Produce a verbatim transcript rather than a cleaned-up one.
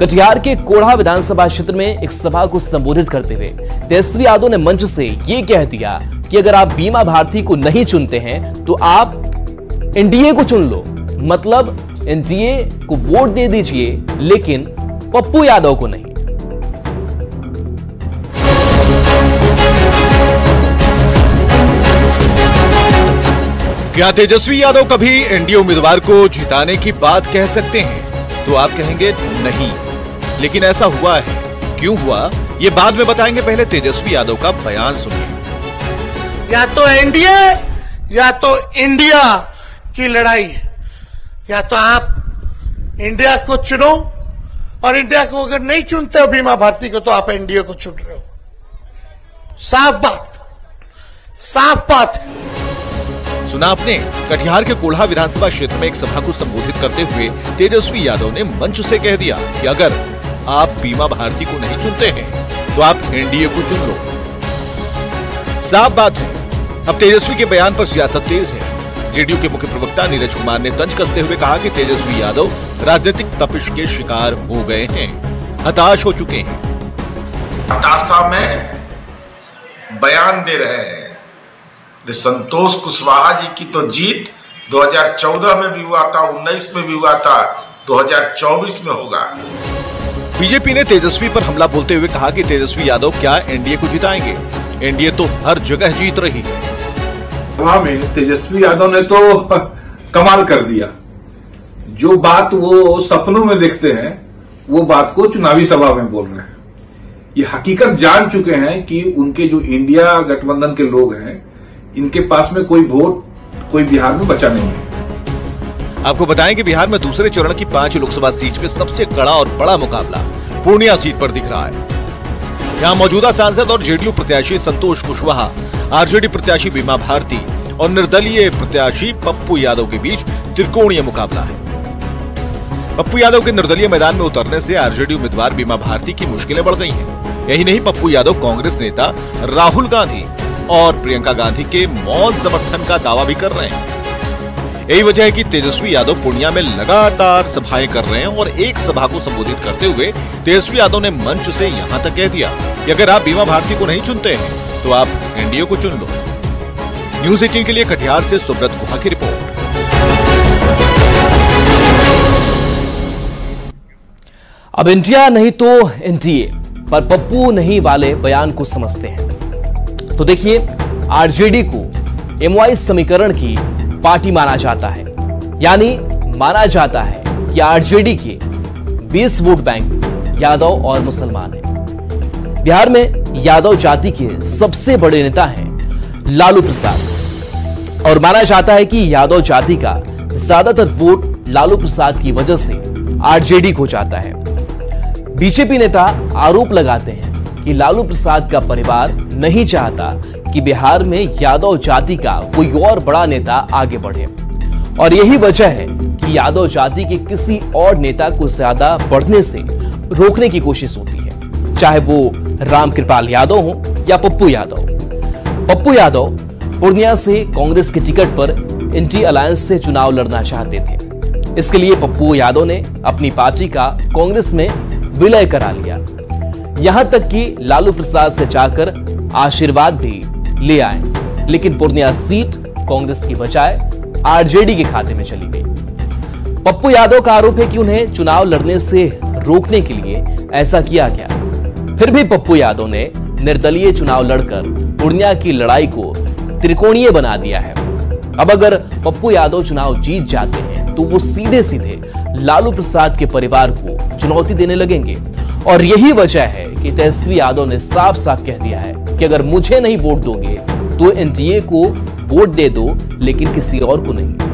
कटिहार के कोढ़ा विधानसभा क्षेत्र में एक सभा को संबोधित करते हुए तेजस्वी यादव ने मंच से यह कह दिया कि अगर आप बीमा भारती को नहीं चुनते हैं तो आप एनडीए को चुन लो, मतलब एनडीए को वोट दे दीजिए लेकिन पप्पू यादव को नहीं। क्या तेजस्वी यादव कभी एनडीए उम्मीदवार को जिताने की बात कह सकते हैं? तो आप कहेंगे नहीं, लेकिन ऐसा हुआ है, क्यों हुआ ये बाद में बताएंगे, पहले तेजस्वी यादव का बयान सुनिए। या तो एनडीए या तो इंडिया की लड़ाई है, या तो आप इंडिया को चुनो और इंडिया को अगर नहीं चुनते हो बीमा भारती को तो आप एनडीए को चुन रहे हो। साफ बात, साफ बात है। सुना आपने, कटिहार के कोढ़ा विधानसभा क्षेत्र में एक सभा को संबोधित करते हुए तेजस्वी यादव ने मंच से कह दिया कि अगर आप बीमा भारती को नहीं चुनते हैं तो आप एनडीए को चुन लो। साफ बात है। अब तेजस्वी के बयान पर सियासत तेज है। जेडीयू के मुख्य प्रवक्ता नीरज कुमार ने तंज कसते हुए कहा कि तेजस्वी यादव राजनीतिक तपिश के शिकार हो गए हैं, हताश हो चुके हैं, हताशा में बयान दे रहे हैं। संतोष कुशवाहा जी की तो जीत दो हज़ार चौदह में भी हुआ था, उन्नीस में भी हुआ था, दो हज़ार चौबीस में होगा। बीजेपी ने तेजस्वी पर हमला बोलते हुए कहा कि तेजस्वी यादव क्या एनडीए को जिताएंगे, एनडीए तो हर जगह जीत रही है। वहां में तेजस्वी यादव ने तो कमाल कर दिया। जो बात वो सपनों में देखते हैं वो बात को चुनावी सभा में बोल रहे हैं। ये हकीकत जान चुके हैं कि उनके जो इंडिया गठबंधन के लोग हैं इनके पास में कोई वोट कोई बिहार में बचा नहीं है। आपको बताएं कि बिहार में दूसरे चरण की पांच लोकसभा सीट में सबसे कड़ा और बड़ा मुकाबला पूर्णिया सीट पर दिख रहा है। यहाँ मौजूदा सांसद और जेडीयू प्रत्याशी संतोष कुशवाहा, आरजेडी प्रत्याशी बीमा भारती और निर्दलीय प्रत्याशी पप्पू यादव के बीच त्रिकोणीय मुकाबला है। पप्पू यादव के निर्दलीय मैदान में उतरने से आरजेडी उम्मीदवार बीमा भारती की मुश्किलें बढ़ गई है। यही नहीं, पप्पू यादव कांग्रेस नेता राहुल गांधी और प्रियंका गांधी के मौत समर्थन का दावा भी कर रहे हैं। यही वजह है कि तेजस्वी यादव पूर्णिया में लगातार सभाएं कर रहे हैं और एक सभा को संबोधित करते हुए तेजस्वी यादव ने मंच से यहां तक कह दिया कि अगर आप बीमा भारती को नहीं चुनते हैं तो आप एनडीए को चुन लो। न्यूज़ अठारह के लिए कटिहार से सुब्रत गुहा की रिपोर्ट। अब इंडिया नहीं तो एनडीए पर पप्पू नहीं वाले बयान को समझते हैं तो देखिए, आरजेडी को एमवाई समीकरण की पार्टी माना जाता है, यानी माना जाता है कि आरजेडी के बीस वोट बैंक यादव और मुसलमान हैं। बिहार में यादव जाति के सबसे बड़े नेता हैं लालू प्रसाद और माना जाता है कि यादव जाति का ज्यादातर वोट लालू प्रसाद की वजह से आरजेडी को जाता है। बीजेपी नेता आरोप लगाते हैं कि लालू प्रसाद का परिवार नहीं चाहता कि बिहार में यादव जाति का कोई और बड़ा नेता आगे बढ़े और यही वजह है कि यादव जाति के किसी और नेता को ज्यादा बढ़ने से रोकने की कोशिश होती है, चाहे वो राम कृपाल यादव हो या पप्पू यादव। पप्पू यादव पूर्णिया से कांग्रेस के टिकट पर एनडीए अलायंस से चुनाव लड़ना चाहते थे। इसके लिए पप्पू यादव ने अपनी पार्टी का कांग्रेस में विलय करा लिया, यहां तक कि लालू प्रसाद से जाकर आशीर्वाद भी ले आए, लेकिन पूर्णिया सीट कांग्रेस की बजाय आरजेडी के खाते में चली गई। पप्पू यादव का आरोप है कि उन्हें चुनाव लड़ने से रोकने के लिए ऐसा किया गया। फिर भी पप्पू यादव ने निर्दलीय चुनाव लड़कर पूर्णिया की लड़ाई को त्रिकोणीय बना दिया है। अब अगर पप्पू यादव चुनाव जीत जाते हैं तो वो सीधे सीधे लालू प्रसाद के परिवार को चुनौती देने लगेंगे और यही वजह है कि तेजस्वी यादव ने साफ साफ कह दिया है कि अगर मुझे नहीं वोट दोगे तो एनडीए को वोट दे दो लेकिन किसी और को नहीं।